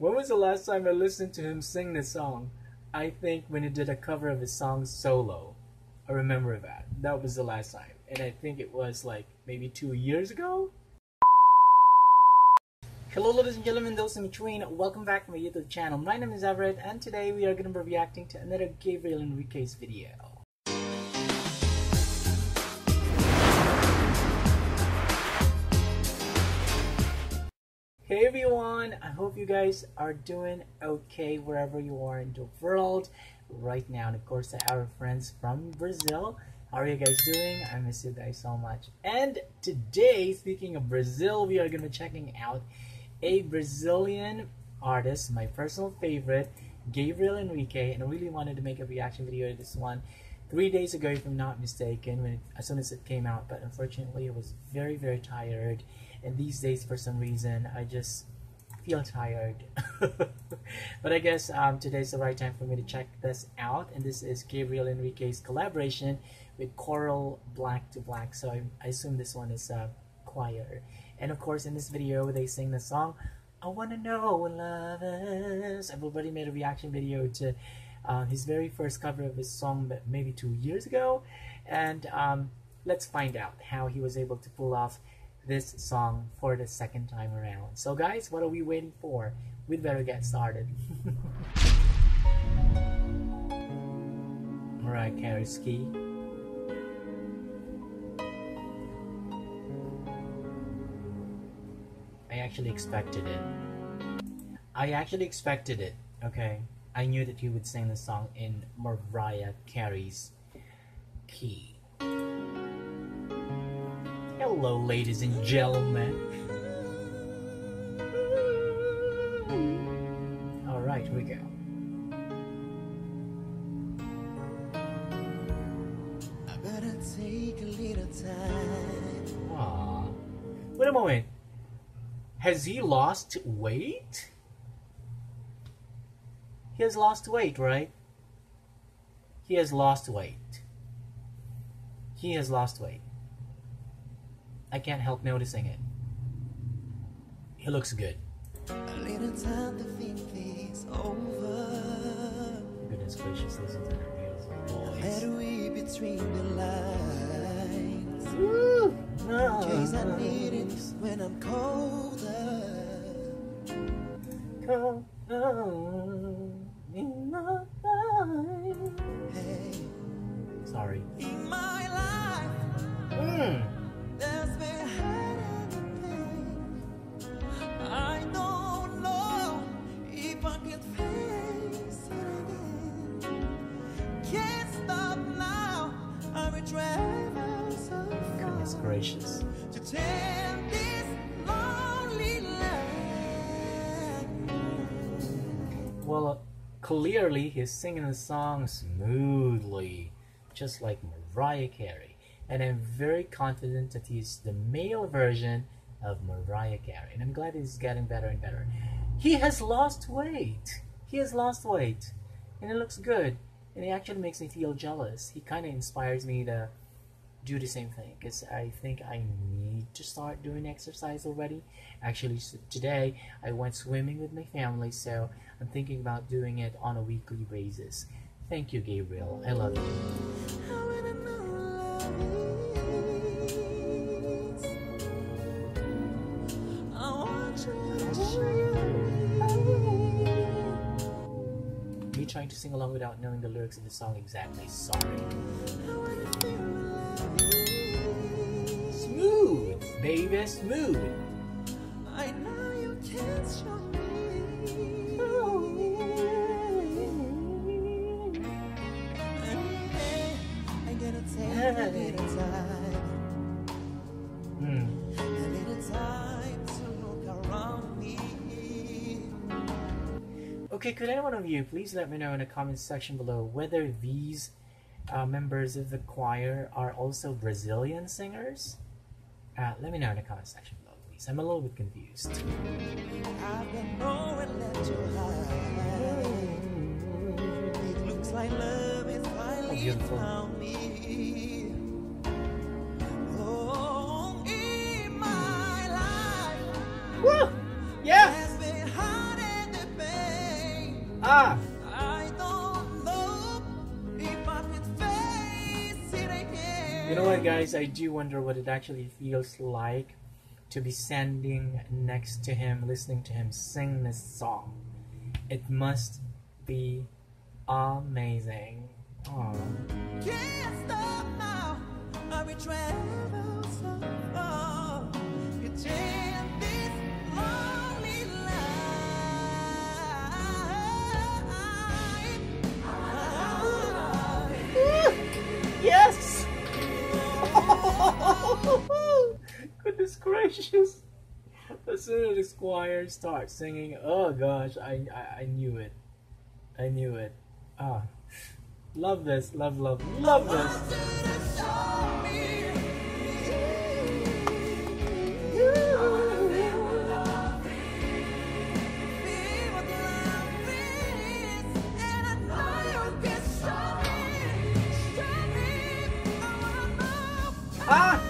When was the last time I listened to him sing this song? I think when he did a cover of his song solo. I remember that. That was the last time. And I think it was like maybe 2 years ago? Hello ladies and gentlemen, those in between. Welcome back to my YouTube channel. My name is Everett and today we are going to be reacting to another Gabriel Henrique's video. Hey everyone, I hope you guys are doing okay wherever you are in the world right now. And of course, I have our friends from Brazil. How are you guys doing? I miss you guys so much. And today, speaking of Brazil, we are going to be checking out a Brazilian artist, my personal favorite, Gabriel Henrique. And I really wanted to make a reaction video to this one 3 days ago, if I'm not mistaken, as soon as it came out. But unfortunately, I was very, very tired. And these days, for some reason, I just feel tired. But I guess today's the right time for me to check this out. And this is Gabriel Henrique's collaboration with Coral Black to Black. So I assume this one is a choir. And of course, in this video, they sing the song, I Wanna Know What Love Is. I've already made a reaction video to his very first cover of his song, maybe 2 years ago. And let's find out how he was able to pull off this song for the second time around. So guys, what are we waiting for? We'd better get started. Mariah Carey ski. I actually expected it. Okay. I knew that you would sing the song in Mariah Carey's key. Hello, ladies and gentlemen. All right, here we go. I better take a little time. Aw. Wait a moment. Has he lost weight? He has lost weight, right? He has lost weight. I can't help noticing it. He looks good. A little time to think this over. Goodness gracious, listen to that beautiful voice. Better we between the lines. Woo! No. In case I need it when I'm colder. In my life. Hey. Sorry. In my life. Mm. Goodness gracious. To tell this lonely land. Well, clearly he's singing the song smoothly, just like Mariah Carey. And I'm very confident that he's the male version of Mariah Carey. And I'm glad he's getting better and better. He has lost weight. And it looks good. And it actually makes me feel jealous. He kind of inspires me to do the same thing. Because I think I need to start doing exercise already. Actually, today I went swimming with my family. So I'm thinking about doing it on a weekly basis. Thank you, Gabriel. I love you. I wanna know. Me trying to sing along without knowing the lyrics of the song exactly. Sorry. Smooth, baby, smooth. I know you can't show me. I gotta take a little time. A little time to look around me. Okay, could any one of you please let me know in the comments section below whether these members of the choir are also Brazilian singers? Let me know in the comments section below, please. I'm a little bit confused. It looks like love is finally found me. Oh, in my life. Woo! Yeah! Ah! I don't know if I could face it again. You know what, guys? I do wonder what it actually feels like to be standing next to him, listening to him sing this song. It must be amazing. Oh. Can't stop now. I will travel so far. You change this lonely life. Yes. Goodness gracious. As soon as the choir starts singing, oh gosh, I knew it. I knew it. Ah. Love this, love this. Ah!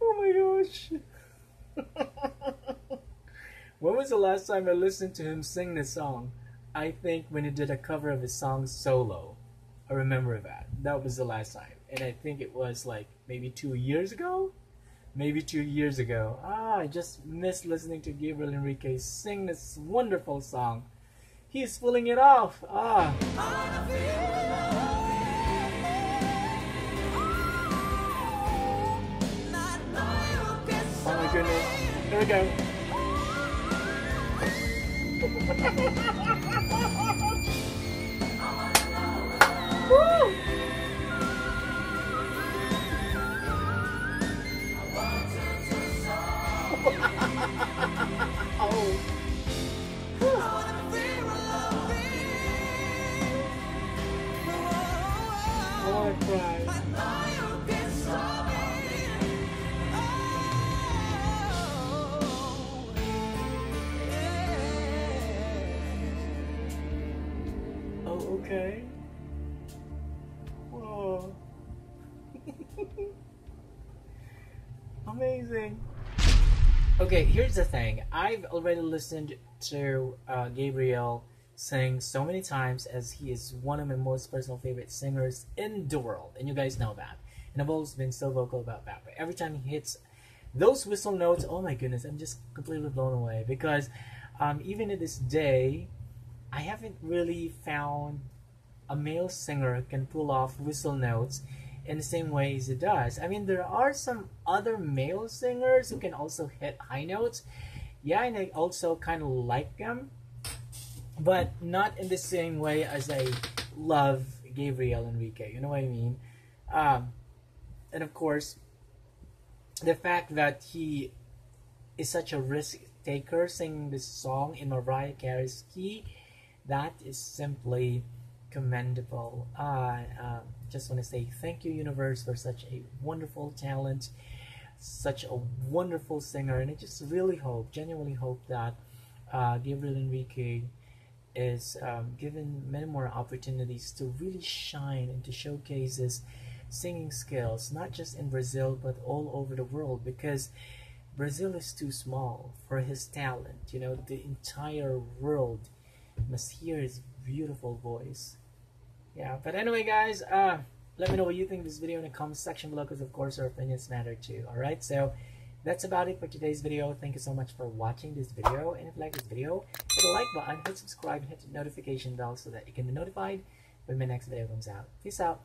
Oh my gosh. When was the last time I listened to him sing this song? I think when he did a cover of his song solo. I remember that. That was the last time. And I think it was like maybe 2 years ago? Maybe 2 years ago. Ah, I just missed listening to Gabriel Henrique sing this wonderful song. He's pulling it off. Ah. Oh my goodness. Here we go. Woo! Oh. Oh, okay. Whoa. Amazing. Okay, here's the thing. I've already listened to Gabriel sing so many times, as he is one of my most personal favorite singers in the world, and you guys know that, and I've always been so vocal about that. But every time he hits those whistle notes, oh my goodness, I'm just completely blown away, because even to this day I haven't really found a male singer who can pull off whistle notes in the same way as he does. I mean, there are some other male singers who can also hit high notes, yeah, and I also kind of like them, but not in the same way as I love Gabriel Henrique, you know what I mean? And of course, the fact that he is such a risk taker singing this song in Mariah Carey's key, that is simply commendable. I just want to say thank you, universe, for such a wonderful talent, such a wonderful singer, and I just really hope, genuinely hope that Gabriel Henrique is given many more opportunities to really shine and to showcase his singing skills, not just in Brazil but all over the world, because Brazil is too small for his talent. You know, the entire world must hear his beautiful voice. Yeah, but anyway, guys, let me know what you think of this video in the comment section below, because of course our opinions matter too. All right, so that's about it for today's video. Thank you so much for watching this video, and if you like this video, hit the like button, hit subscribe, and hit the notification bell so that you can be notified when my next video comes out. Peace out.